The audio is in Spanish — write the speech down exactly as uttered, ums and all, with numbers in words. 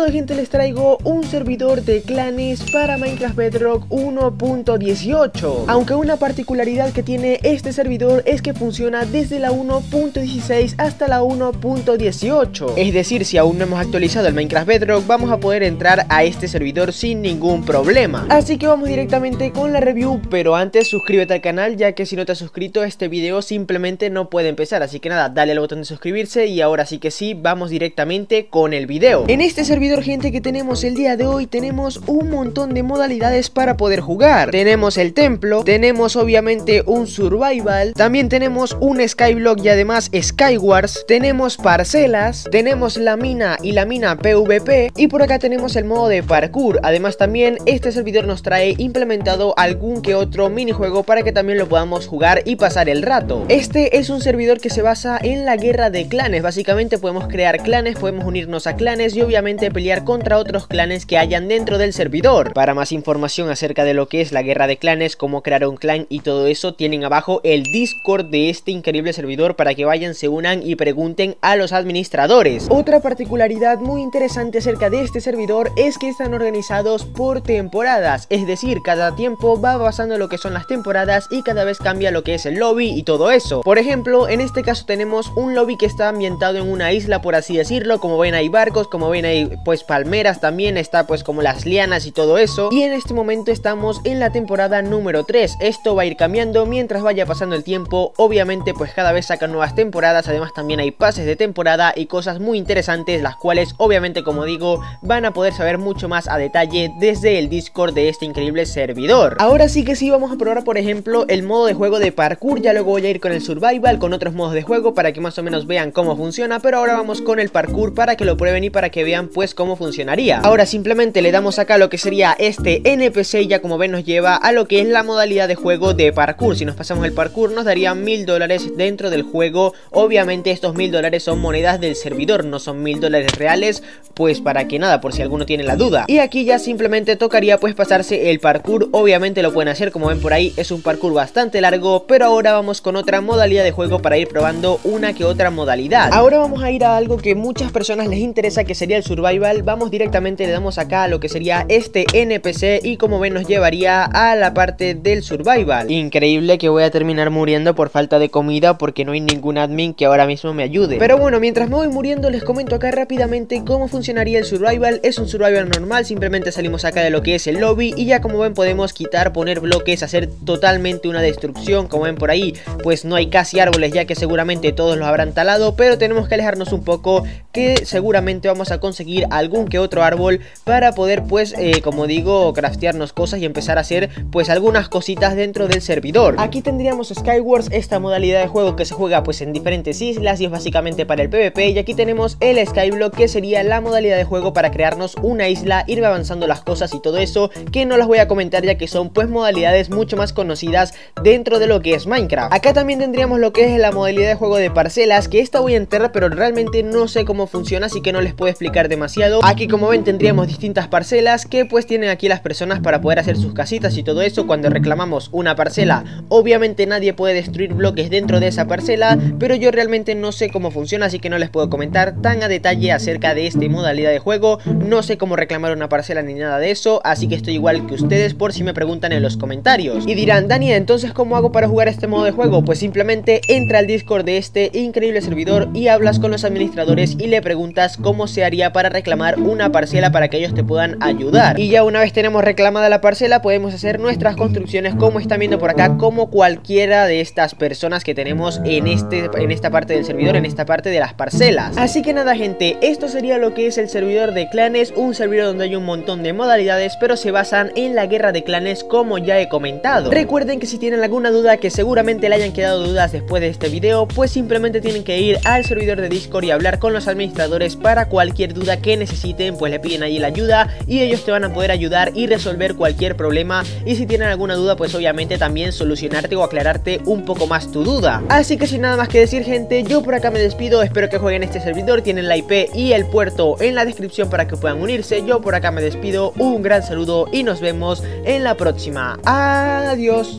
lado, gente, les traigo un servidor de clanes para Minecraft Bedrock uno punto dieciocho. Aunque una particularidad que tiene este servidor es que funciona desde la uno punto dieciséis hasta la uno punto dieciocho. Es decir, si aún no hemos actualizado el Minecraft Bedrock, vamos a poder entrar a este servidor sin ningún problema. Así que vamos directamente con la review, pero antes suscríbete al canal, ya que si no te has suscrito, este video simplemente no puede empezar. Así que nada, dale al botón de suscribirse y ahora sí que sí, vamos directamente con el video. En este servidor, gente, que tenemos el día de hoy, tenemos un montón de modalidades para poder jugar. Tenemos el templo, tenemos obviamente un survival, también tenemos un SkyBlock y además SkyWars, tenemos parcelas, tenemos la mina y la mina P V P, y por acá tenemos el modo de parkour. Además también este servidor nos trae implementado algún que otro minijuego para que también lo podamos jugar y pasar el rato. Este es un servidor que se basa en la guerra de clanes. Básicamente podemos crear clanes, podemos unirnos a clanes y obviamente pelear contra otros clanes que hayan dentro del servidor. Para más información acerca de lo que es la guerra de clanes, cómo crear un clan y todo eso, tienen abajo el Discord de este increíble servidor para que vayan, se unan y pregunten a los administradores. Otra particularidad muy interesante acerca de este servidor es que están organizados por temporadas, es decir, cada tiempo va basando lo que son las temporadas y cada vez cambia lo que es el lobby y todo eso. Por ejemplo, en este caso tenemos un lobby que está ambientado en una isla, por así decirlo. Como ven, hay barcos, como ven, hay pues palmeras, también está pues como las lianas y todo eso. Y en este momento estamos en la temporada número tres. Esto va a ir cambiando mientras vaya pasando el tiempo. Obviamente pues cada vez sacan nuevas temporadas, además también hay pases de temporada y cosas muy interesantes, las cuales obviamente, como digo, van a poder saber mucho más a detalle desde el Discord de este increíble servidor. Ahora sí que sí, vamos a probar por ejemplo el modo de juego de parkour. Ya luego voy a ir con el survival, con otros modos de juego para que más o menos vean cómo funciona, pero ahora vamos con el parkour para que lo prueben y para que vean pues cómo funcionaría. Ahora simplemente le damos acá lo que sería este N P C y ya como ven nos lleva a lo que es la modalidad de juego de parkour. Si nos pasamos el parkour nos darían mil dólares dentro del juego. Obviamente estos mil dólares son monedas del servidor, no son mil dólares reales, pues para que nada, por si alguno tiene la duda. Y aquí ya simplemente tocaría pues pasarse el parkour. Obviamente lo pueden hacer, como ven por ahí es un parkour bastante largo, pero ahora vamos con otra modalidad de juego para ir probando una que otra modalidad. Ahora vamos a ir a algo que muchas personas les interesa, que sería el survival. Vamos directamente, le damos acá a lo que sería este N P C y como ven nos llevaría a la parte del survival. Increíble que voy a terminar muriendo por falta de comida porque no hay ningún admin que ahora mismo me ayude. Pero bueno, mientras me voy muriendo les comento acá rápidamente cómo funcionaría el survival. Es un survival normal, simplemente salimos acá de lo que es el lobby y ya como ven podemos quitar, poner bloques, hacer totalmente una destrucción. Como ven por ahí pues no hay casi árboles ya que seguramente todos los habrán talado, pero tenemos que alejarnos un poco que seguramente vamos a conseguir algún que otro árbol para poder pues eh, como digo, craftearnos cosas y empezar a hacer pues algunas cositas dentro del servidor. Aquí tendríamos SkyWars, esta modalidad de juego que se juega pues en diferentes islas y es básicamente para el PvP. Y aquí tenemos el SkyBlock, que sería la modalidad de juego para crearnos una isla, ir avanzando las cosas y todo eso, que no las voy a comentar ya que son pues modalidades mucho más conocidas dentro de lo que es Minecraft. Acá también tendríamos lo que es la modalidad de juego de parcelas, que esta voy a enterrar pero realmente no sé cómo funciona, así que no les puedo explicar demasiado. Aquí como ven tendríamos distintas parcelas que pues tienen aquí las personas para poder hacer sus casitas y todo eso. Cuando reclamamos una parcela, obviamente nadie puede destruir bloques dentro de esa parcela, pero yo realmente no sé cómo funciona, así que no les puedo comentar tan a detalle acerca de esta modalidad de juego. No sé cómo reclamar una parcela ni nada de eso, así que estoy igual que ustedes por si me preguntan en los comentarios. Y dirán, Dani, entonces ¿cómo hago para jugar este modo de juego? Pues simplemente entra al Discord de este increíble servidor y hablas con los administradores y le preguntas cómo se haría para reclamar una parcela para que ellos te puedan ayudar. Y ya una vez tenemos reclamada la parcela podemos hacer nuestras construcciones, como están viendo por acá, como cualquiera de estas personas que tenemos en, este, en esta parte del servidor, en esta parte de las parcelas. Así que nada, gente, esto sería lo que es el servidor de clanes, un servidor donde hay un montón de modalidades pero se basan en la guerra de clanes como ya he comentado. Recuerden que si tienen alguna duda, que seguramente le hayan quedado dudas después de este video, pues simplemente tienen que ir al servidor de Discord y hablar con los administradores para cualquier duda que necesiten, pues le piden ahí la ayuda y ellos te van a poder ayudar y resolver cualquier problema. Y si tienen alguna duda pues obviamente también solucionarte o aclararte un poco más tu duda. Así que sin nada más que decir, gente, yo por acá me despido, espero que jueguen este servidor, tienen la I P y el puerto en la descripción para que puedan unirse. Yo por acá me despido, un gran saludo y nos vemos en la próxima. Adiós.